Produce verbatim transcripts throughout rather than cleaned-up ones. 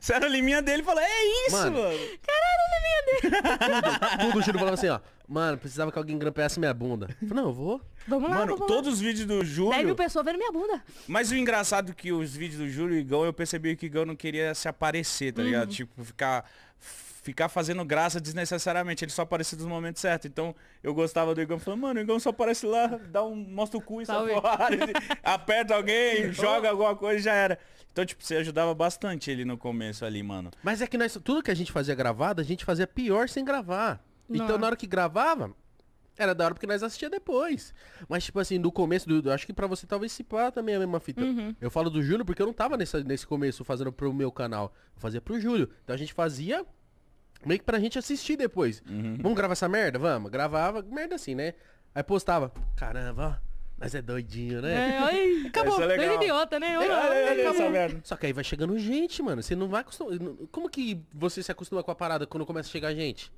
Você era a liminha dele e falou, é isso, mano. mano. Caralho, a liminha dele. Tudo, tudo o Júlio falando assim, ó. Mano, precisava que alguém grampeasse minha bunda. Eu falei, não, eu vou. Vamos lá, mano, vamos todos lá. Os vídeos do Júlio... dez mil pessoas vendo minha bunda. Mas o engraçado é que os vídeos do Júlio e Igão, eu percebi que o Igão não queria se aparecer, tá uhum. ligado? Tipo, ficar... ficar fazendo graça desnecessariamente. Ele só aparecia nos momentos certos. Então, eu gostava do Igão. Falando, mano, o Igão só aparece lá, dá um, mostra o cu e sai fora. Aperta alguém, joga alguma coisa e já era. Então, tipo, você ajudava bastante ele no começo ali, mano. Mas é que nós, tudo que a gente fazia gravado, a gente fazia pior sem gravar. Não. Então, na hora que gravava, era da hora porque nós assistia depois. Mas, tipo assim, no começo do... acho que pra você talvez se pá também a mesma fita. Uhum. Eu falo do Júlio porque eu não tava nesse, nesse começo fazendo pro meu canal. Eu fazia pro Júlio. Então, a gente fazia... meio que pra gente assistir depois. Uhum. Vamos gravar essa merda? Vamos. Gravava, merda assim, né? Aí postava. Caramba, mas é doidinho, né? É, oi. Acabou. É é idiota, né? Oi, é, oi, é, acabou. Essa merda. Só que aí vai chegando gente, mano. Você não vai acostumar. Como que você se acostuma com a parada quando começa a chegar gente?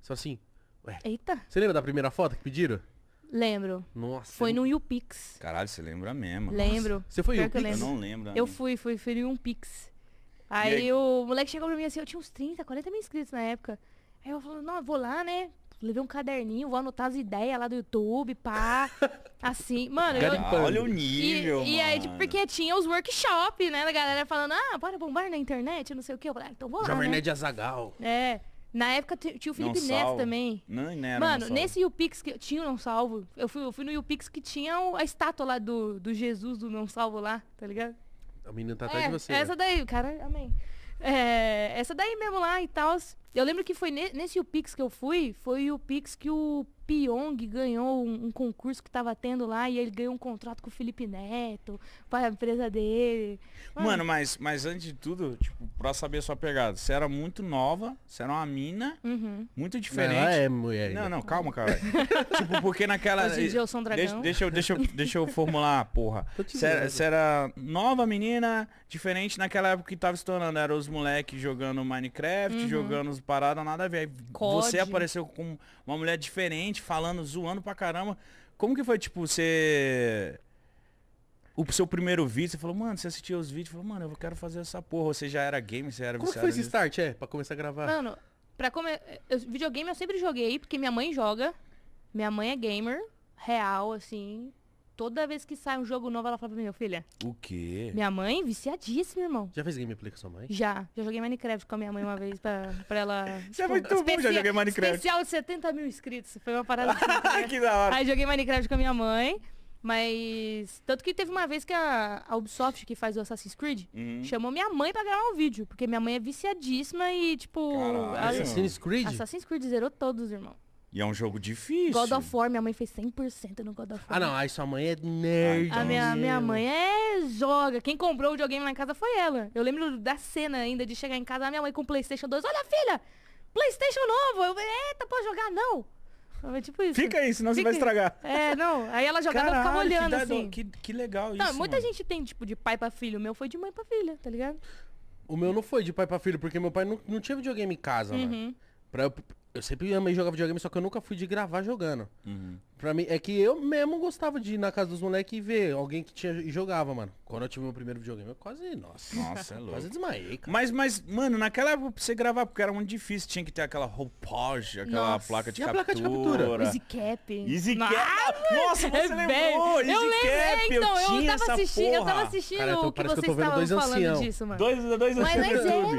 Só assim. Ué. Eita. Você lembra da primeira foto que pediram? Lembro. Nossa. Foi no YouPix. Caralho, você lembra mesmo. Lembro. Nossa. Você foi YouPix? Eu, eu não lembro. Eu fui, fui, fui no YouPix. Aí, aí o moleque chegou pra mim assim, eu tinha uns trinta, quarenta mil inscritos na época. Aí eu falei, não, eu vou lá, né? Levei um caderninho, vou anotar as ideias lá do YouTube, pá. Assim, mano... eu... olha o nível, e, mano. E aí, tipo, porque tinha os workshops, né? Da galera falando, ah, bora bombar na internet, não sei o quê. Eu falei, ah, então vou lá, Jovem Nerd Azagal. É. Na época tinha o Felipe Neto também. Não, não era mano, não nesse YouPix que tinha o Não Salvo, eu fui, eu fui no YouPix que tinha o, a estátua lá do, do Jesus do Não Salvo lá, tá ligado? A menina tá atrás é, de você. Essa daí, né? Cara, amém. É, essa daí mesmo lá e tal. Eu lembro que foi ne nesse YouPix que eu fui, foi o YouPix que o Pyong ganhou um, um concurso que tava tendo lá e ele ganhou um contrato com o Felipe Neto, para a empresa dele. Mano, Mano mas, mas antes de tudo, tipo, pra saber a sua pegada, você era muito nova, você era uma mina, uhum. muito diferente. Não, é mulher. Não, não, calma, cara. Tipo, porque naquela... hoje em dia eu sou um dragão. Deixa, deixa, eu, deixa, eu, deixa eu formular, porra. Você era, era nova menina, diferente naquela época que tava estourando. Era os moleques jogando Minecraft, uhum. jogando os paradas, nada a ver. Code. Você apareceu com uma mulher diferente, falando, zoando pra caramba. Como que foi, tipo, você... o seu primeiro vídeo, você falou, mano, você assistiu os vídeos, falou, mano, eu quero fazer essa porra. Você já era game, você era... como que foi esse start, é? Pra começar a gravar? Mano, pra começar... videogame eu sempre joguei, porque minha mãe joga. Minha mãe é gamer, real, assim. Toda vez que sai um jogo novo, ela fala pra mim, meu filha... o quê? Minha mãe, viciadíssima, irmão. Já fez gameplay com sua mãe? Já. Já joguei Minecraft com a minha mãe uma vez pra, pra ela... já foi muito bom, já joguei Minecraft. Especial de setenta mil inscritos. Foi uma parada... que da hora. Aí joguei Minecraft com a minha mãe, mas... tanto que teve uma vez que a, a Ubisoft, que faz o Assassin's Creed, hum. chamou minha mãe pra gravar um vídeo. Porque minha mãe é viciadíssima e, tipo... ela... Assassin's Creed? Assassin's Creed zerou todos, irmão. E é um jogo difícil. God of War, minha mãe fez cem por cento no God of War. Ah, não, aí sua mãe é nerd. A minha, minha mãe é joga. Quem comprou o videogame lá em casa foi ela. Eu lembro da cena ainda de chegar em casa, a minha mãe com o PlayStation dois. Olha, filha, PlayStation novo. Eu falei, eita, pode jogar? Não. É tipo isso. Fica aí, senão Fica. você vai estragar. É, não. Aí ela jogava e ficava olhando que assim. Que, que legal não, isso, muita mano. gente tem, tipo, de pai pra filho. O meu foi de mãe pra filha, tá ligado? O meu não foi de pai pra filho, porque meu pai não, não tinha videogame em casa, uhum. mano. Pra eu... eu sempre amei jogar videogame, só que eu nunca fui de gravar jogando. Uhum. Pra mim, é que eu mesmo gostava de ir na casa dos moleques e ver alguém que tinha e jogava, mano. Quando eu tive meu primeiro videogame, eu quase... Nossa, nossa é louco. Quase desmaiei, cara. Mas, mas, mano, naquela época pra você gravar, porque era muito difícil, tinha que ter aquela roupagem, aquela nossa. placa de e captura. a placa de captura? EasyCap. EasyCap. Ah, nossa, você é lembrou. EasyCap, eu lembrei, então, eu, eu, tava assistindo, eu tava assistindo cara, então, o que vocês estavam falando ancião. disso, mano. Dois, dois mas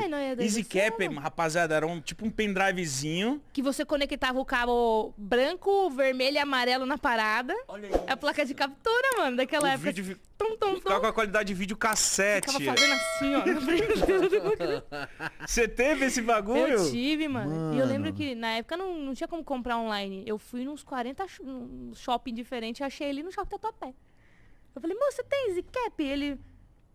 não é, EasyCap, rapaziada, era um, tipo um pendrivezinho. Que você conectava o cabo branco, vermelho e amarelo na parada. Olha aí. A placa de captura, mano, daquela o época. Vídeo... Tum, tum, tum. Ficava com a qualidade de vídeo cassete. Ficava fazendo assim, ó. Você teve esse bagulho? Eu tive, mano. mano. E eu lembro que na época não, não tinha como comprar online. Eu fui nos quarenta shopping diferentes, achei ele no shopping Tatuapé. Eu falei, moço, você tem EasyCap? Ele...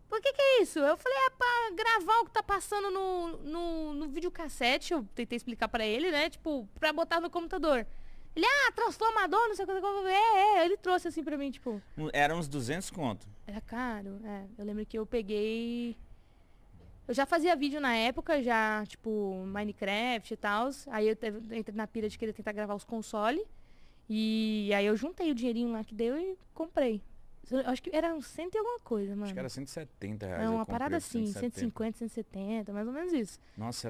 por que que é isso? Eu falei, é pra gravar o que tá passando no, no, no videocassete. Eu tentei explicar pra ele, né? Tipo, pra botar no computador. Ele, ah, transformador, não sei o que. É, é, ele trouxe assim pra mim, tipo... era uns duzentos conto. Era caro, é. Eu lembro que eu peguei... eu já fazia vídeo na época, já, tipo, Minecraft e tal. Aí eu teve, entrei na pira de querer tentar gravar os consoles. E aí eu juntei o dinheirinho lá que deu e comprei. Acho que era uns cento e alguma coisa, mano. Acho que era cento e setenta reais. Não, uma parada assim, cento e cinquenta, cento e setenta, mais ou menos isso. Nossa,